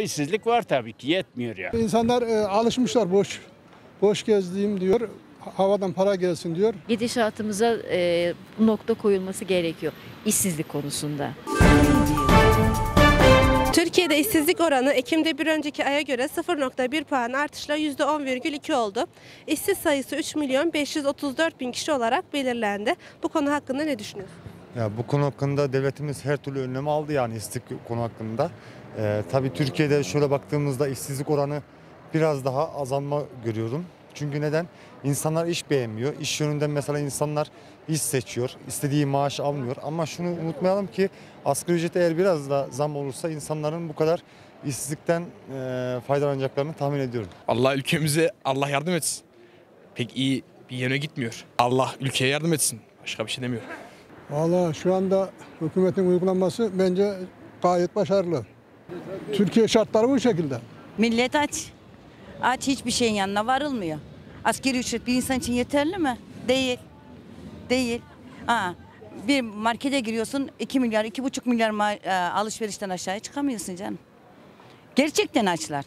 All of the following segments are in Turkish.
İşsizlik var tabii ki, yetmiyor ya. İnsanlar alışmışlar boş gezdiğim diyor, havadan para gelsin diyor. Gidişatımıza nokta koyulması gerekiyor işsizlik konusunda. Türkiye'de işsizlik oranı Ekim'de bir önceki aya göre 0,1 puan artışla %10,2 oldu. İşsiz sayısı 3.534.000 kişi olarak belirlendi. Bu konu hakkında ne düşünüyorsunuz? Ya bu konu hakkında devletimiz her türlü önlemi aldı yani işsizlik konu hakkında. Tabii Türkiye'de şöyle baktığımızda işsizlik oranı biraz daha azalma görüyorum. Çünkü neden? İnsanlar iş beğenmiyor. İş yönünden mesela insanlar iş seçiyor. İstediği maaş almıyor. Ama şunu unutmayalım ki asgari ücret eğer biraz da zam olursa insanların bu kadar işsizlikten faydalanacaklarını tahmin ediyorum. Allah ülkemize Allah yardım etsin. Pek iyi bir yöne gitmiyor. Allah ülkeye yardım etsin. Başka bir şey demiyorum. Vallahi şu anda hükümetin uygulanması bence gayet başarılı. Türkiye şartları bu şekilde. Millet aç. Aç, hiçbir şeyin yanına varılmıyor. Asgari ücret bir insan için yeterli mi? Değil. Değil. Bir markete giriyorsun 2,5 milyar alışverişten aşağıya çıkamıyorsun canım. Gerçekten açlar.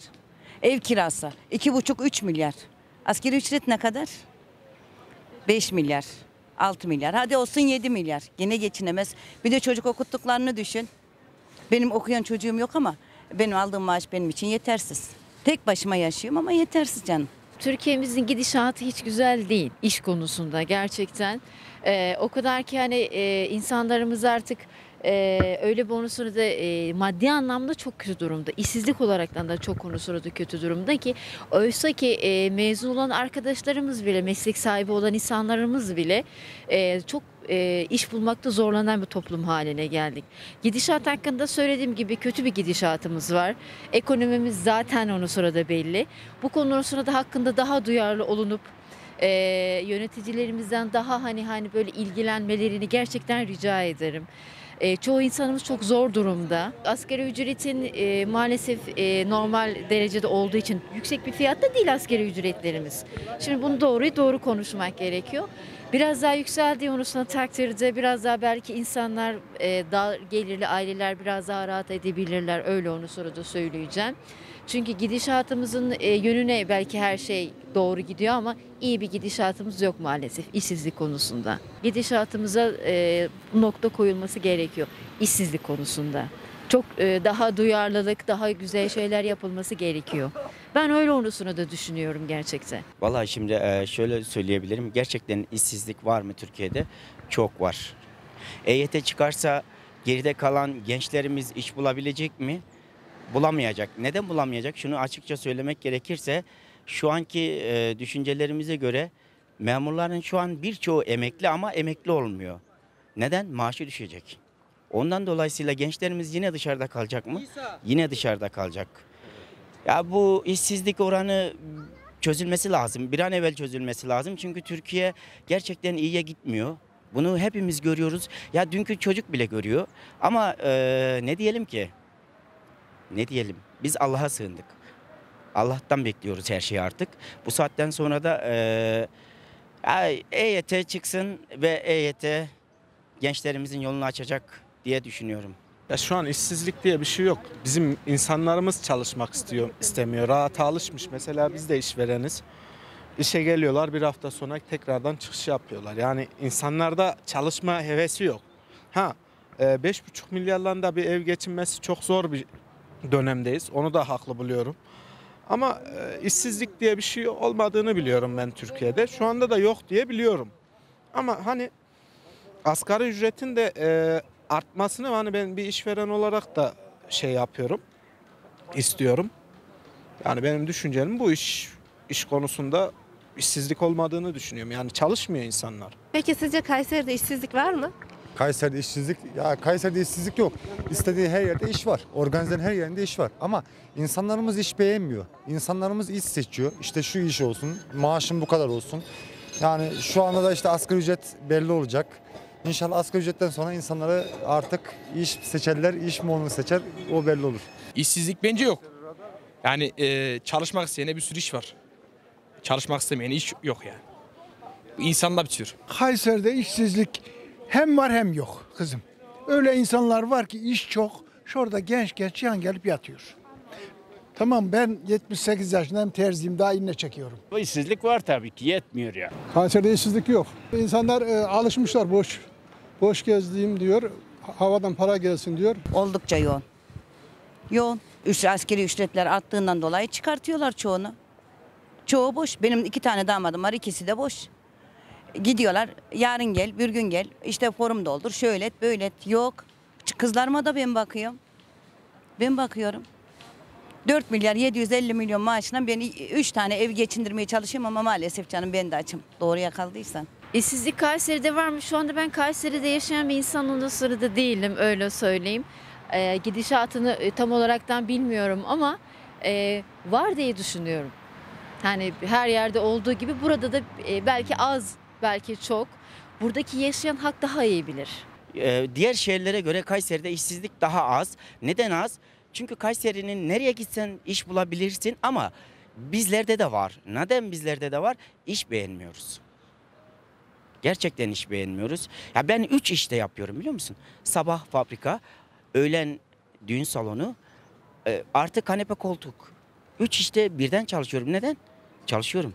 Ev kirası 2,5-3 milyar. Asgari ücret ne kadar? 5 milyar. 6 milyar. Hadi olsun 7 milyar. Yine geçinemez. Bir de çocuk okuttuklarını düşün. Benim okuyan çocuğum yok ama benim aldığım maaş benim için yetersiz. Tek başıma yaşıyorum ama yetersiz canım. Türkiye'mizin gidişatı hiç güzel değil iş konusunda gerçekten. O kadar ki hani insanlarımız artık öyle bonusunu da maddi anlamda çok kötü durumda. İşsizlik olaraktan da çok konusunu da kötü durumda ki oysa ki mezun olan arkadaşlarımız bile, meslek sahibi olan insanlarımız bile çok iş bulmakta zorlanan bir toplum haline geldik. Gidişat hakkında söylediğim gibi kötü bir gidişatımız var. Ekonomimiz zaten onun sırada belli. Bu konu sırada hakkında daha duyarlı olunup yöneticilerimizden daha hani böyle ilgilenmelerini gerçekten rica ederim. Çoğu insanımız çok zor durumda. Asgari ücretin maalesef normal derecede olduğu için yüksek bir fiyatta değil asgari ücretlerimiz. Şimdi bunu doğru konuşmak gerekiyor. Biraz daha yükseldiği konusunda takdirde biraz daha belki insanlar, dar gelirli aileler biraz daha rahat edebilirler. Öyle onu sonra da söyleyeceğim. Çünkü gidişatımızın yönüne belki her şey doğru gidiyor ama iyi bir gidişatımız yok maalesef işsizlik konusunda. Gidişatımıza nokta koyulması gerekiyor işsizlik konusunda. Çok daha duyarlılık, daha güzel şeyler yapılması gerekiyor. Ben öyle onusunu da düşünüyorum gerçekten. Vallahi şimdi şöyle söyleyebilirim. Gerçekten işsizlik var mı Türkiye'de? Çok var. EYT çıkarsa geride kalan gençlerimiz iş bulabilecek mi? Bulamayacak. Neden bulamayacak? Şunu açıkça söylemek gerekirse şu anki düşüncelerimize göre memurların şu an birçoğu emekli ama emekli olmuyor. Neden? Maaşı düşecek. Ondan dolayısıyla gençlerimiz yine dışarıda kalacak mı? Yine dışarıda kalacak. Ya bu işsizlik oranı çözülmesi lazım. Bir an evvel çözülmesi lazım. Çünkü Türkiye gerçekten iyiye gitmiyor. Bunu hepimiz görüyoruz. Ya dünkü çocuk bile görüyor. Ama ne diyelim ki? Ne diyelim? Biz Allah'a sığındık. Allah'tan bekliyoruz her şeyi artık. Bu saatten sonra da EYT çıksın ve EYT gençlerimizin yolunu açacak diye düşünüyorum. Ya şu an işsizlik diye bir şey yok. Bizim insanlarımız çalışmak istemiyor. Rahata alışmış. Mesela biz de işvereniz. İşe geliyorlar, bir hafta sonra tekrardan çıkış yapıyorlar. Yani insanlarda çalışma hevesi yok. 5,5 milyarla da bir ev geçinmesi çok zor bir dönemdeyiz. Onu da haklı buluyorum. Ama işsizlik diye bir şey olmadığını biliyorum ben Türkiye'de. Şu anda da yok diye biliyorum. Ama hani asgari ücretin de artmasını hani ben bir işveren olarak da şey yapıyorum, istiyorum. Yani benim düşüncem bu iş konusunda işsizlik olmadığını düşünüyorum. Yani çalışmıyor insanlar. Peki sizce Kayseri'de işsizlik var mı? Kayseri'de işsizlik yok. İstediği her yerde iş var. Organizenin her yerinde iş var. Ama insanlarımız iş beğenmiyor. İnsanlarımız iş seçiyor. İşte şu iş olsun, maaşım bu kadar olsun. Yani şu anda da işte asgari ücret belli olacak. İnşallah asgari ücretten sonra insanları artık iş seçerler, iş mi onu seçer, o belli olur. İşsizlik bence yok. Yani çalışmak isteyene bir sürü iş var. Çalışmak istemeyene iş yok yani. İnsanla bitiyor. Kayseri'de işsizlik hem var hem yok kızım. Öyle insanlar var ki iş çok. Şurada genç yan gelip yatıyor. Tamam, ben 78 yaşındayım, terziyim, daha iğne çekiyorum. Bu işsizlik var tabii ki, yetmiyor ya. Kayseri'de işsizlik yok. İnsanlar alışmışlar boş gezdiğim diyor, havadan para gelsin diyor. Oldukça yoğun. Askeri ücretler arttığından dolayı çıkartıyorlar çoğunu. Çoğu boş. Benim 2 tane damadım var, ikisi de boş. Gidiyorlar, yarın gel, bir gün gel, işte forum doldur, şöyle et, böyle et. Yok. Kızlarıma da ben bakıyorum. 4 milyar 750 milyon maaşından ben 3 tane ev geçindirmeye çalışıyorum ama maalesef canım ben de açım. Doğruya kaldıysan. İşsizlik Kayseri'de var mı? Şu anda ben Kayseri'de yaşayan bir insan ondan sonra da değilim, öyle söyleyeyim. Gidişatını tam olaraktan bilmiyorum ama var diye düşünüyorum. Yani her yerde olduğu gibi burada da belki az, belki çok. Buradaki yaşayan halk daha iyi bilir. Diğer şehirlere göre Kayseri'de işsizlik daha az. Neden az? Çünkü Kayseri'nin nereye gitsen iş bulabilirsin ama bizlerde de var. Neden bizlerde de var? İş beğenmiyoruz. Gerçekten iş beğenmiyoruz. Ya ben 3 işte yapıyorum, biliyor musun? Sabah fabrika, öğlen düğün salonu, artı kanepe koltuk. 3 işte birden çalışıyorum. Neden? Çalışıyorum.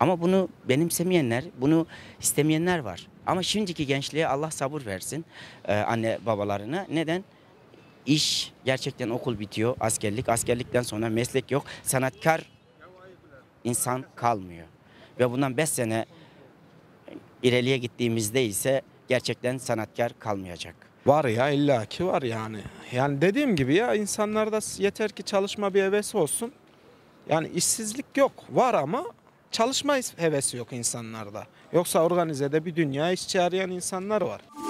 Ama bunu benimsemeyenler, bunu istemeyenler var. Ama şimdiki gençliğe Allah sabır versin, anne babalarına. Neden? İş, gerçekten okul bitiyor, askerlik. Askerlikten sonra meslek yok. Sanatkar insan kalmıyor. Ve bundan 5 sene ileriye gittiğimizde ise gerçekten sanatkar kalmayacak. Var ya, illaki var yani. Yani dediğim gibi ya, insanlarda yeter ki çalışma bir hevesi olsun. Yani işsizlik yok, var ama çalışma hevesi yok insanlarda. Yoksa organizede bir dünya işçi arayan insanlar var.